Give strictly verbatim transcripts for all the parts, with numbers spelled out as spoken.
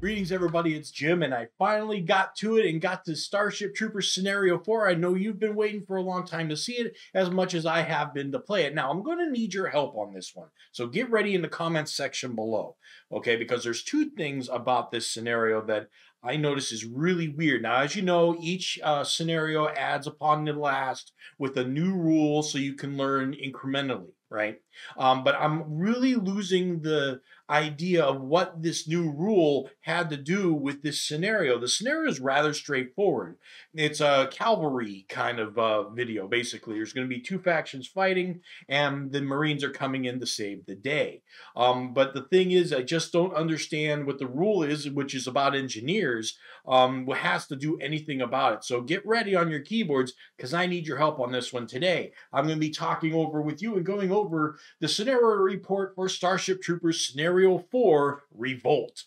Greetings everybody, it's Jim, and I finally got to it and got to Starship Troopers Scenario four. I know you've been waiting for a long time to see it, as much as I have been to play it. Now, I'm going to need your help on this one, so get ready in the comments section below, okay? Because there's two things about this scenario that I notice is really weird. Now, as you know, each uh, scenario adds upon the last with a new rule so you can learn incrementally, right? Um, but I'm really losing the idea of what this new rule had to do with this scenario. The scenario is rather straightforward. It's a cavalry kind of uh, video, basically. There's going to be two factions fighting, and the Marines are coming in to save the day. Um, but the thing is, I just don't understand what the rule is, which is about engineers, um, what has to do anything about it. So get ready on your keyboards, because I need your help on this one today. I'm going to be talking over with you and going over the scenario report for Starship Troopers Scenario Scenario four, Revolt.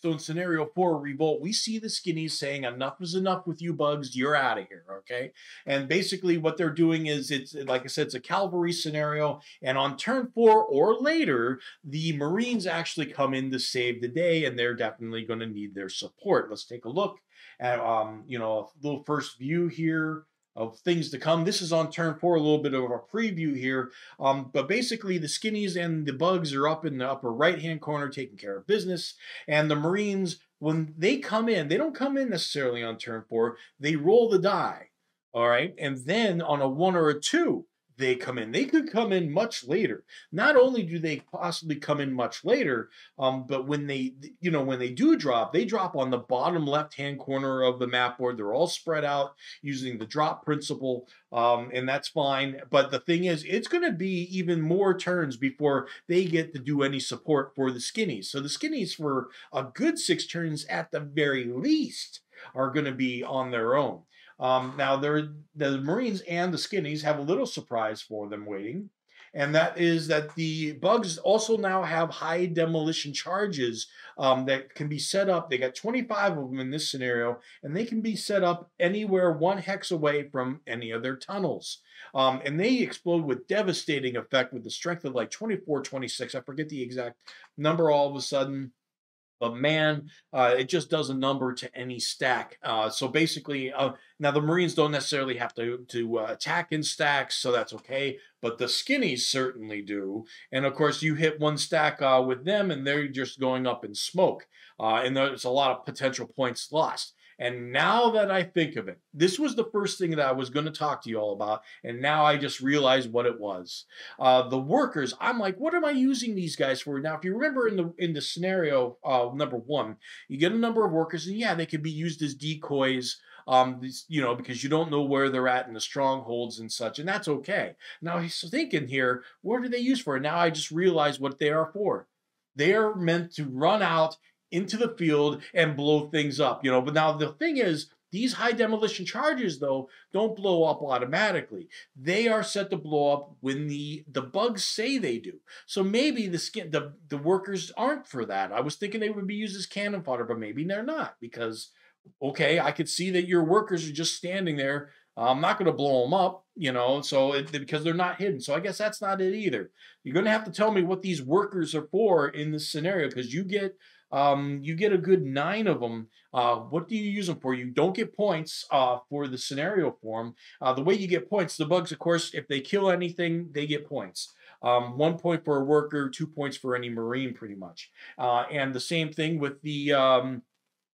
So in Scenario four, Revolt, we see the skinnies saying, enough is enough with you bugs, you're out of here, okay? And basically what they're doing is, it's like I said, it's a cavalry scenario, and on turn four or later, the Marines actually come in to save the day, and they're definitely going to need their support. Let's take a look at, um, you know, a little first view here of things to come. This is on turn four, a little bit of a preview here. Um, but basically the skinnies and the bugs are up in the upper right-hand corner taking care of business. And the Marines, when they come in, they don't come in necessarily on turn four. They roll the die, all right? And then on a one or a two, they come in. They could come in much later. Not only do they possibly come in much later, um, but when they, you know, when they do drop, they drop on the bottom left-hand corner of the map board. They're all spread out using the drop principle, um, and that's fine. But the thing is, it's going to be even more turns before they get to do any support for the skinnies. So the skinnies, for a good six turns at the very least, are going to be on their own. Um, now, the Marines and the skinnies have a little surprise for them waiting, and that is that the bugs also now have high demolition charges um, that can be set up. They got twenty-five of them in this scenario, and they can be set up anywhere one hex away from any of their tunnels. Um, and they explode with devastating effect with the strength of like twenty-four, twenty-six. I forget the exact number all of a sudden. But man, uh, it just does a number to any stack. Uh, so basically, uh, now the Marines don't necessarily have to, to uh, attack in stacks, so that's okay. But the skinnies certainly do. And of course, you hit one stack uh, with them, and they're just going up in smoke. Uh, and there's a lot of potential points lost. And now that I think of it, this was the first thing that I was going to talk to you all about, and now I just realized what it was. Uh, the workers, I'm like, what am I using these guys for? Now, if you remember in the in the scenario uh, number one, you get a number of workers, and yeah, they could be used as decoys, um, you know, because you don't know where they're at in the strongholds and such, and that's okay. Now, he's thinking here, what are they used for? Now I just realized what they are for. They are meant to run out into the field and blow things up, you know. But now the thing is, these high demolition charges, though, don't blow up automatically. They are set to blow up when the, the bugs say they do. So maybe the skin the, the workers aren't for that. I was thinking they would be used as cannon fodder, but maybe they're not, because, okay, I could see that your workers are just standing there. I'm not going to blow them up, you know, so it, because they're not hidden. So I guess that's not it either. You're going to have to tell me what these workers are for in this scenario, because you get um, you get a good nine of them. Uh, what do you use them for? You don't get points uh, for the scenario form. Uh, the way you get points, the bugs, of course, if they kill anything, they get points. Um, one point for a worker, two points for any Marine, pretty much. Uh, and the same thing with the... Um,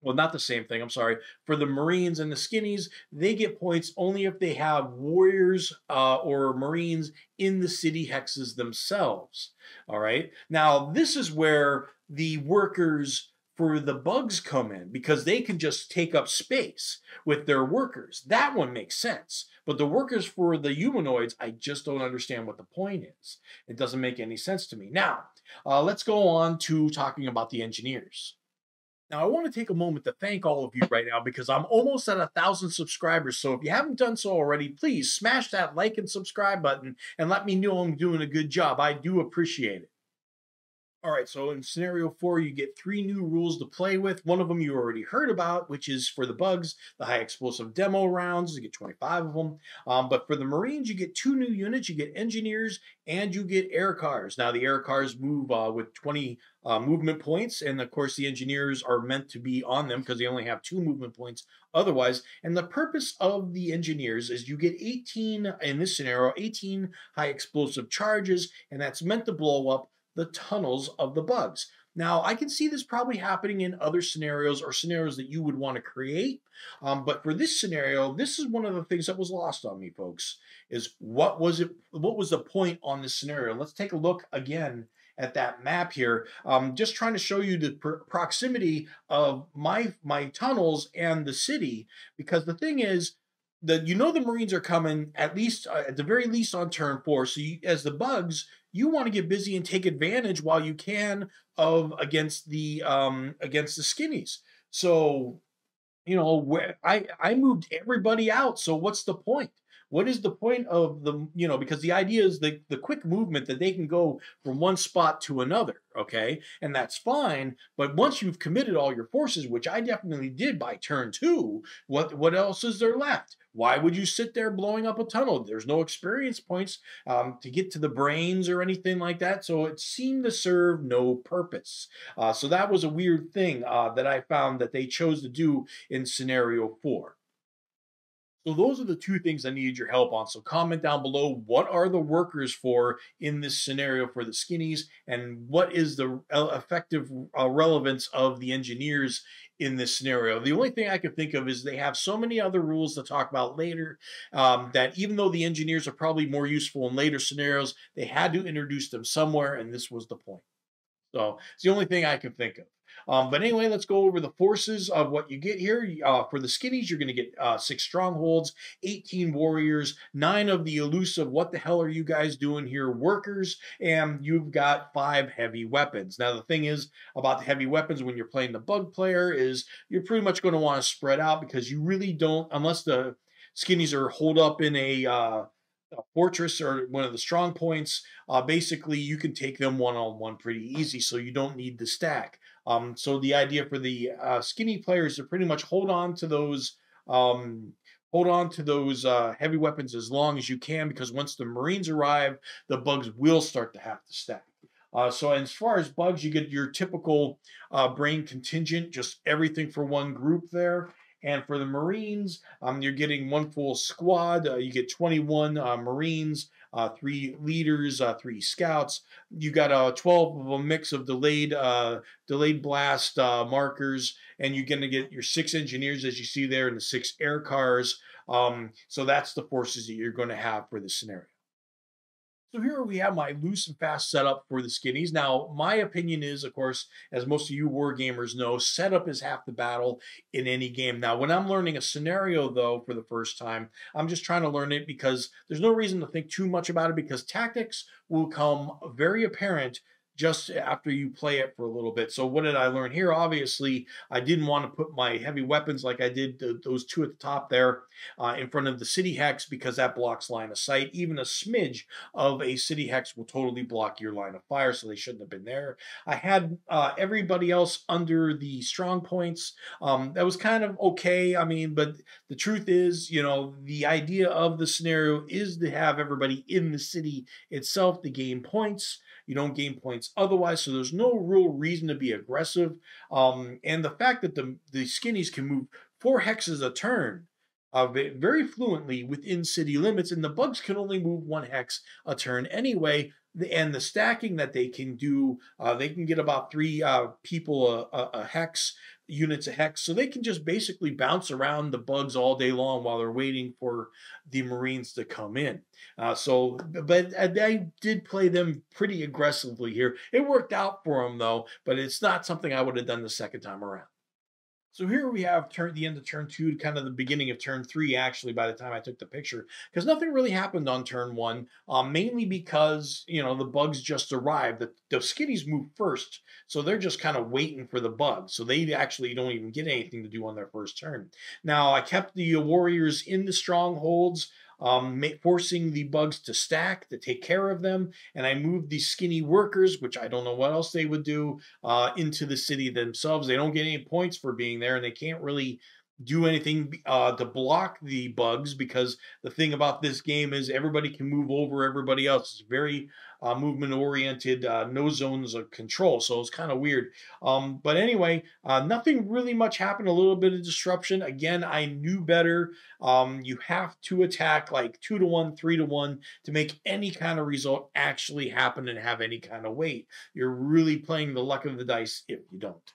Well, not the same thing, I'm sorry. For the Marines and the skinnies, they get points only if they have warriors uh, or Marines in the city hexes themselves, all right? Now, this is where the workers for the bugs come in, because they can just take up space with their workers. That one makes sense. But the workers for the humanoids, I just don't understand what the point is. It doesn't make any sense to me. Now, uh, let's go on to talking about the engineers. Now, I want to take a moment to thank all of you right now, because I'm almost at a thousand subscribers. So if you haven't done so already, please smash that like and subscribe button and let me know I'm doing a good job. I do appreciate it. All right, so in scenario four, you get three new rules to play with. One of them you already heard about, which is for the bugs, the high explosive demo rounds. You get twenty-five of them. Um, but for the Marines, you get two new units. You get engineers and you get air cars. Now, the air cars move uh, with twenty uh, movement points. And, of course, the engineers are meant to be on them because they only have two movement points otherwise. And the purpose of the engineers is you get eighteen, in this scenario, eighteen high explosive charges. And that's meant to blow up the tunnels of the bugs. Now, I can see this probably happening in other scenarios or scenarios that you would want to create. Um, but for this scenario, this is one of the things that was lost on me, folks, is what was it? What was the point on this scenario? Let's take a look again at that map here. Um, just trying to show you the pr proximity of my, my tunnels and the city, because the thing is, The, you know the Marines are coming at least uh, at the very least on turn four. So you, as the bugs, you want to get busy and take advantage while you can of against the um, against the skinnies. So you know where I I moved everybody out. So what's the point? What is the point of the, you know, because the idea is the, the quick movement that they can go from one spot to another, okay? And that's fine, but once you've committed all your forces, which I definitely did by turn two, what, what else is there left? Why would you sit there blowing up a tunnel? There's no experience points um, to get to the brains or anything like that, so it seemed to serve no purpose. Uh, so that was a weird thing uh, that I found that they chose to do in scenario four. So those are the two things I needed your help on. So comment down below, what are the workers for in this scenario for the skinnies, and what is the effective uh, relevance of the engineers in this scenario? The only thing I can think of is they have so many other rules to talk about later um, that even though the engineers are probably more useful in later scenarios, they had to introduce them somewhere, and this was the point. So it's the only thing I can think of. Um, but anyway, let's go over the forces of what you get here. Uh, for the skinnies, you're going to get uh, six strongholds, eighteen warriors, nine of the elusive, what the hell are you guys doing here, workers, and you've got five heavy weapons. Now, the thing is about the heavy weapons when you're playing the bug player is you're pretty much going to want to spread out because you really don't, unless the skinnies are holed up in a... Uh, A fortress or one of the strong points, uh, basically you can take them one-on-one pretty easy, so you don't need the stack. Um, so the idea for the uh, skinny players to pretty much hold on to those um, hold on to those uh, heavy weapons as long as you can, because once the Marines arrive, the bugs will start to have to stack. Uh, so as far as bugs, you get your typical uh, brain contingent, just everything for one group there. And for the Marines, um, you're getting one full squad. Uh, you get twenty-one uh, Marines, uh, three leaders, uh, three scouts. You got uh, twelve of a mix of delayed uh, delayed blast uh, markers, and you're going to get your six engineers, as you see there, and the six air cars. Um, so that's the forces that you're going to have for this scenario. So here we have my loose and fast setup for the skinnies. Now, my opinion is, of course, as most of you war gamers know, setup is half the battle in any game. Now, when I'm learning a scenario, though, for the first time, I'm just trying to learn it because there's no reason to think too much about it because tactics will come very apparent just after you play it for a little bit. So what did I learn here? Obviously, I didn't want to put my heavy weapons like I did the, those two at the top there uh, in front of the city hex because that blocks line of sight. Even a smidge of a city hex will totally block your line of fire, so they shouldn't have been there. I had uh, everybody else under the strong points. Um, that was kind of okay. I mean, but the truth is, you know, the idea of the scenario is to have everybody in the city itself to gain points. You don't gain points otherwise, so there's no real reason to be aggressive. Um, and the fact that the, the skinnies can move four hexes a turn uh, very fluently within city limits, and the bugs can only move one hex a turn anyway, and the stacking that they can do, uh, they can get about three uh, people a, a, a hex, units a hex, so they can just basically bounce around the bugs all day long while they're waiting for the Marines to come in. Uh, so, but I did play them pretty aggressively here. It worked out for them, though, but it's not something I would have done the second time around. So here we have turn, the end of turn two, kind of the beginning of turn three, actually, by the time I took the picture, because nothing really happened on turn one, um, mainly because, you know, the bugs just arrived. The, the skinnies moved first, so they're just kind of waiting for the bugs. So they actually don't even get anything to do on their first turn. Now, I kept the warriors in the strongholds. um, forcing the bugs to stack, to take care of them. And I moved these skinny workers, which I don't know what else they would do, uh, into the city themselves. They don't get any points for being there, and they can't really do anything uh, to block the bugs, because the thing about this game is everybody can move over everybody else. It's very uh, movement-oriented, uh, no zones of control, so it's kind of weird. Um, but anyway, uh, nothing really much happened, a little bit of disruption. Again, I knew better. Um, you have to attack like two to one, three to one to make any kind of result actually happen and have any kind of weight. You're really playing the luck of the dice if you don't.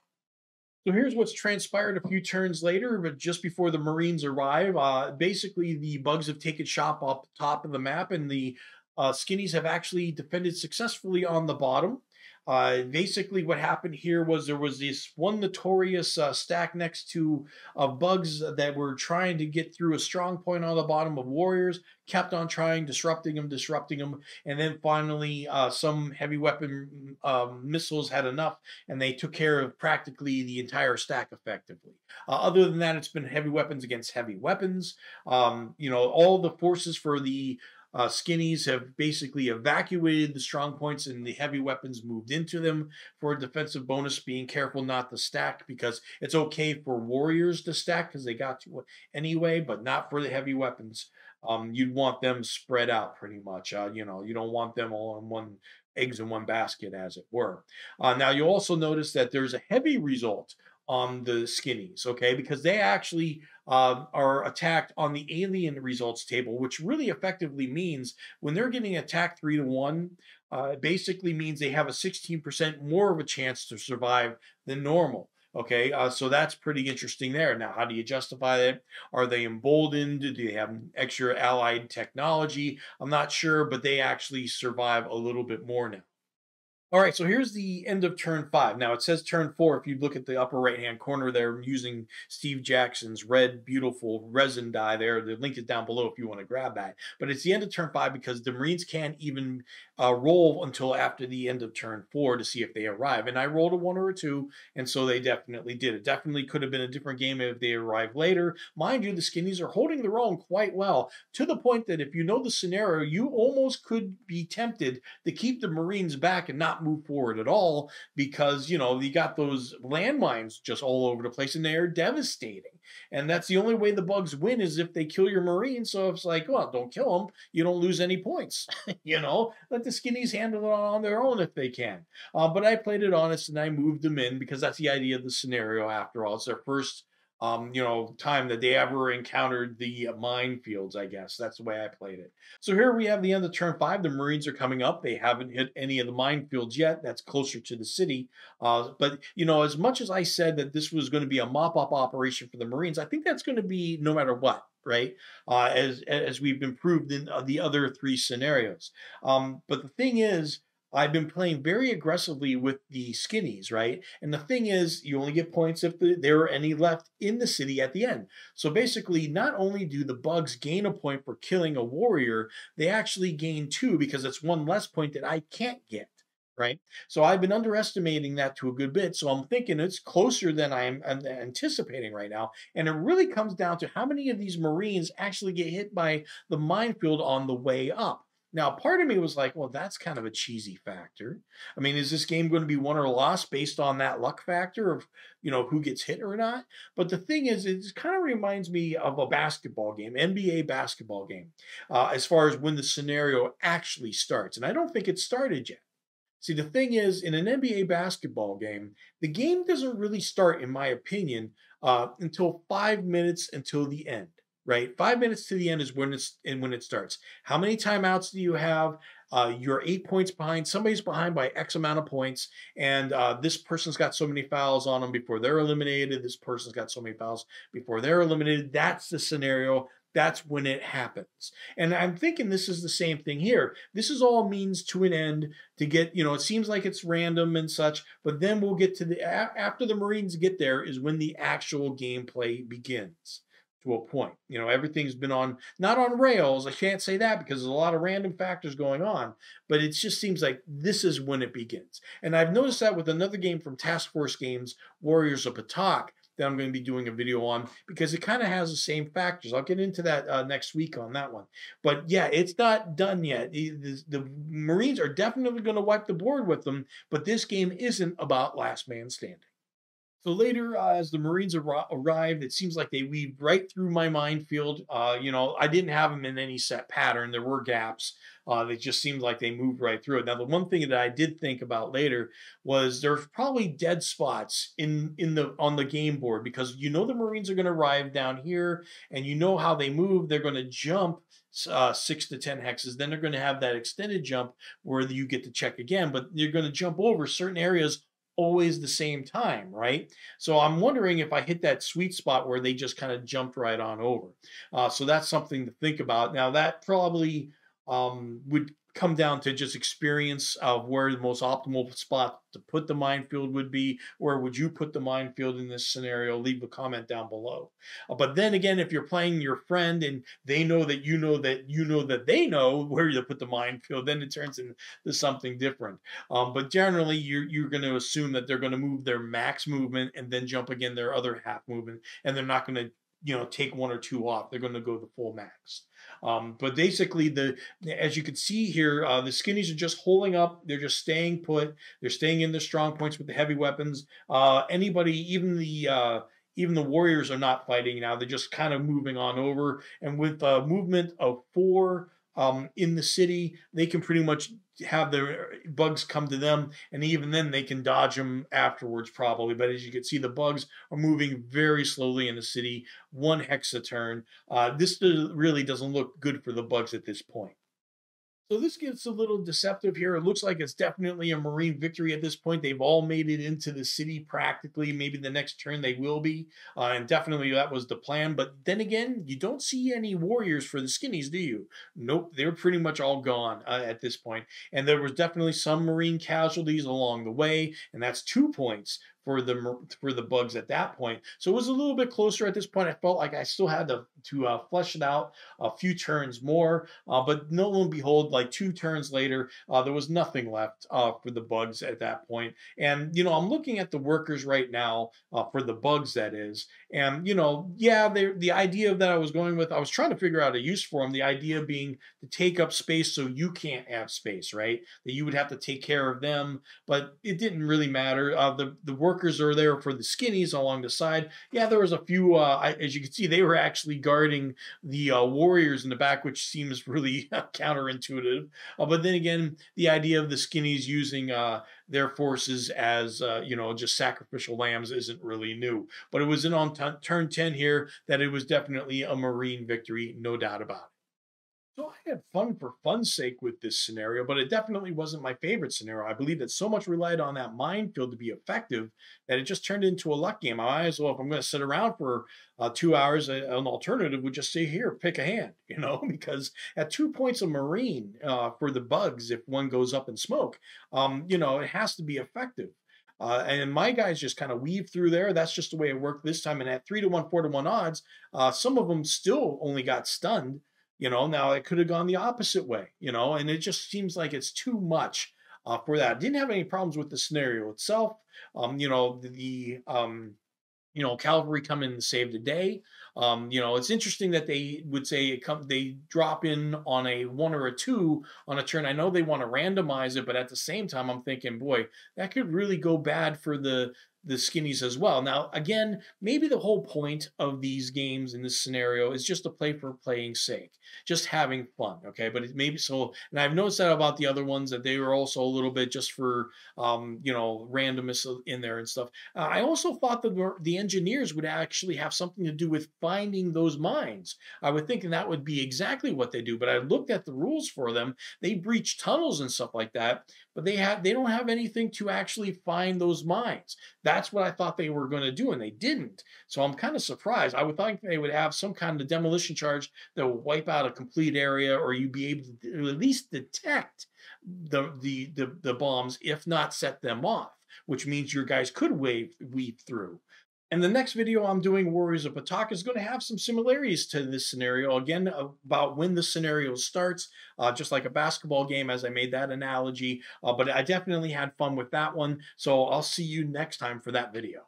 So here's what's transpired a few turns later, but just before the Marines arrive, uh, basically the bugs have taken shop up top of the map, and the uh, skinnies have actually defended successfully on the bottom. Uh, basically what happened here was there was this one notorious uh, stack next to uh, bugs that were trying to get through a strong point on the bottom of Warriors, kept on trying, disrupting them, disrupting them, and then finally uh, some heavy weapon um, missiles had enough, and they took care of practically the entire stack effectively. Uh, other than that, it's been heavy weapons against heavy weapons. Um, you know, all the forces for the Uh, skinnies have basically evacuated the strong points, and the heavy weapons moved into them for a defensive bonus, being careful not to stack, because it's okay for warriors to stack because they got to anyway, but not for the heavy weapons. Um, you'd want them spread out pretty much. Uh, you know, you don't want them all in one, eggs in one basket, as it were. Uh, now, you also notice that there's a heavy result on the skinnies, okay, because they actually uh, are attacked on the alien results table, which really effectively means when they're getting attacked three to one, uh, it basically means they have a sixteen percent more of a chance to survive than normal. Okay, uh, so that's pretty interesting there. Now, how do you justify that? Are they emboldened? Do they have extra allied technology? I'm not sure, but they actually survive a little bit more now. All right, so here's the end of turn five. Now, it says turn four. If you look at the upper right-hand corner there, using Steve Jackson's red, beautiful resin die there. The link is down below if you want to grab that. But it's the end of turn five because the Marines can't even uh, roll until after the end of turn four to see if they arrive. And I rolled a one or a two, and so they definitely did. It definitely could have been a different game if they arrived later. Mind you, the skinnies are holding their own quite well, to the point that if you know the scenario, you almost could be tempted to keep the Marines back and not move forward at all, because you know you got those landmines just all over the place, and they are devastating. And that's the only way the bugs win, is if they kill your Marine. So it's like, well, don't kill them, you don't lose any points. You know, let the skinnies handle it on their own if they can. Uh, but I played it honest, and I moved them in, because that's the idea of the scenario. After all, it's their first Um, you know, time that they ever encountered the minefields, I guess. That's the way I played it. So here we have the end of turn five. The Marines are coming up. They haven't hit any of the minefields yet. That's closer to the city. Uh, but, you know, as much as I said that this was going to be a mop-up operation for the Marines, I think that's going to be no matter what, right? Uh, as, as we've been proved in the other three scenarios. Um, but the thing is, I've been playing very aggressively with the skinnies, right? And the thing is, you only get points if there are any left in the city at the end. So basically, not only do the bugs gain a point for killing a warrior, they actually gain two, because it's one less point that I can't get, right? So I've been underestimating that to a good bit. So I'm thinking it's closer than I'm anticipating right now. And it really comes down to how many of these Marines actually get hit by the minefield on the way up. Now, part of me was like, well, that's kind of a cheesy factor. I mean, is this game going to be won or lost based on that luck factor of, you know, who gets hit or not? But the thing is, it kind of reminds me of a basketball game, N B A basketball game, uh, as far as when the scenario actually starts. And I don't think it started yet. See, the thing is, in an N B A basketball game, the game doesn't really start, in my opinion, uh, until five minutes until the end. Right? Five minutes to the end is when it's and when it starts. How many timeouts do you have? Uh, you're eight points behind. Somebody's behind by X amount of points. And uh, this person's got so many fouls on them before they're eliminated. This person's got so many fouls before they're eliminated. That's the scenario. That's when it happens. And I'm thinking this is the same thing here. This is all means to an end to get, you know, it seems like it's random and such, but then we'll get to the, after the Marines get there is when the actual gameplay begins. To a point, you know, everything's been on, not on rails, I can't say that, because there's a lot of random factors going on, but it just seems like this is when it begins. And I've noticed that with another game from Task Force Games, Warriors of Batak, that I'm going to be doing a video on, because it kind of has the same factors. I'll get into that uh, next week on that one. But yeah, it's not done yet. The, the Marines are definitely going to wipe the board with them, but this game isn't about last man standing. So later, uh, as the Marines ar- arrived, it seems like they weaved right through my minefield. Uh, you know, I didn't have them in any set pattern. There were gaps. Uh, they just seemed like they moved right through it. Now, the one thing that I did think about later was there's probably dead spots in in the on the game board, because you know the Marines are going to arrive down here, and you know how they move. They're going to jump uh, six to ten hexes. Then they're going to have that extended jump where you get to check again, but you're going to jump over certain areas always the same time, right? So I'm wondering if I hit that sweet spot where they just kind of jumped right on over. Uh, so that's something to think about. Now that probably um, would come down to just experience of where the most optimal spot to put the minefield would be. Where would you put the minefield in this scenario? Leave a comment down below. Uh, but then again, if you're playing your friend and they know that you know that you know that they know where to put the minefield, then it turns into something different. Um, but generally, you're, you're going to assume that they're going to move their max movement and then jump again their other half movement, and they're not going to, you know, take one or two off. They're going to go the full max. Um, but basically, the as you can see here, uh, the skinnies are just holding up. They're just staying put. They're staying in their strong points with the heavy weapons. Uh, anybody, even the uh, even the warriors are not fighting now. They're just kind of moving on over. And with a movement of four um, in the city, they can pretty much have their bugs come to them, and even then they can dodge them afterwards probably. But as you can see, the bugs are moving very slowly in the city, one hex a turn. Uh, this really doesn't look good for the bugs at this point. So this gets a little deceptive here. It looks like it's definitely a Marine victory at this point. They've all made it into the city practically. Maybe the next turn they will be. Uh, and definitely that was the plan. But then again, you don't see any warriors for the skinnies, do you? Nope, they're pretty much all gone uh, at this point. And there was definitely some Marine casualties along the way. And that's two points for the for the bugs at that point. So it was a little bit closer at this point. I felt like I still had to, to uh, flesh it out a few turns more. Uh, but no, lo and behold, like two turns later, uh, there was nothing left uh, for the bugs at that point. And, you know, I'm looking at the workers right now uh, for the bugs, that is. And, you know, yeah, they, the idea that I was going with, I was trying to figure out a use for them. The idea being to take up space so you can't have space, right? That you would have to take care of them. But it didn't really matter. Uh, the, the workers Workers are there for the skinnies along the side. Yeah, there was a few, uh, I, as you can see, they were actually guarding the uh, warriors in the back, which seems really counterintuitive. Uh, but then again, the idea of the skinnies using uh, their forces as, uh, you know, just sacrificial lambs isn't really new. But it was in on turn ten here that it was definitely a Marine victory, no doubt about it. So I had fun for fun's sake with this scenario, but it definitely wasn't my favorite scenario. I believe that so much relied on that minefield to be effective that it just turned into a luck game. I might as well, if I'm going to sit around for uh, two hours, an alternative would just stay here, pick a hand, you know, because at two points a Marine uh, for the bugs, if one goes up in smoke, um, you know, it has to be effective. Uh, and my guys just kind of weave through there. That's just the way it worked this time. And at three to one, four to one odds, uh, some of them still only got stunned. You know, now it could have gone the opposite way, you know, and it just seems like it's too much uh, for that. I didn't have any problems with the scenario itself. Um, you know, the, um, you know, cavalry come in and save the day. Um, you know, it's interesting that they would say it come, they drop in on a one or a two on a turn. I know they want to randomize it, but at the same time, I'm thinking, boy, that could really go bad for the the skinnies as well. Now, again, maybe the whole point of these games in this scenario is just to play for playing sake, just having fun. Okay. But it maybe so, and I've noticed that about the other ones that they were also a little bit just for, um, you know, randomness in there and stuff. Uh, I also thought that the engineers would actually have something to do with finding those mines. I would think that would be exactly what they do, but I looked at the rules for them. They breach tunnels and stuff like that, but they have, they don't have anything to actually find those mines. That That's what I thought they were going to do, and they didn't. So I'm kind of surprised. I would think they would have some kind of demolition charge that will wipe out a complete area, or you'd be able to at least detect the the the, the bombs, if not set them off, which means your guys could wave, weave through. And the next video I'm doing, Warriors of Batak, is going to have some similarities to this scenario. Again, about when the scenario starts, uh, just like a basketball game, as I made that analogy. Uh, but I definitely had fun with that one. So I'll see you next time for that video.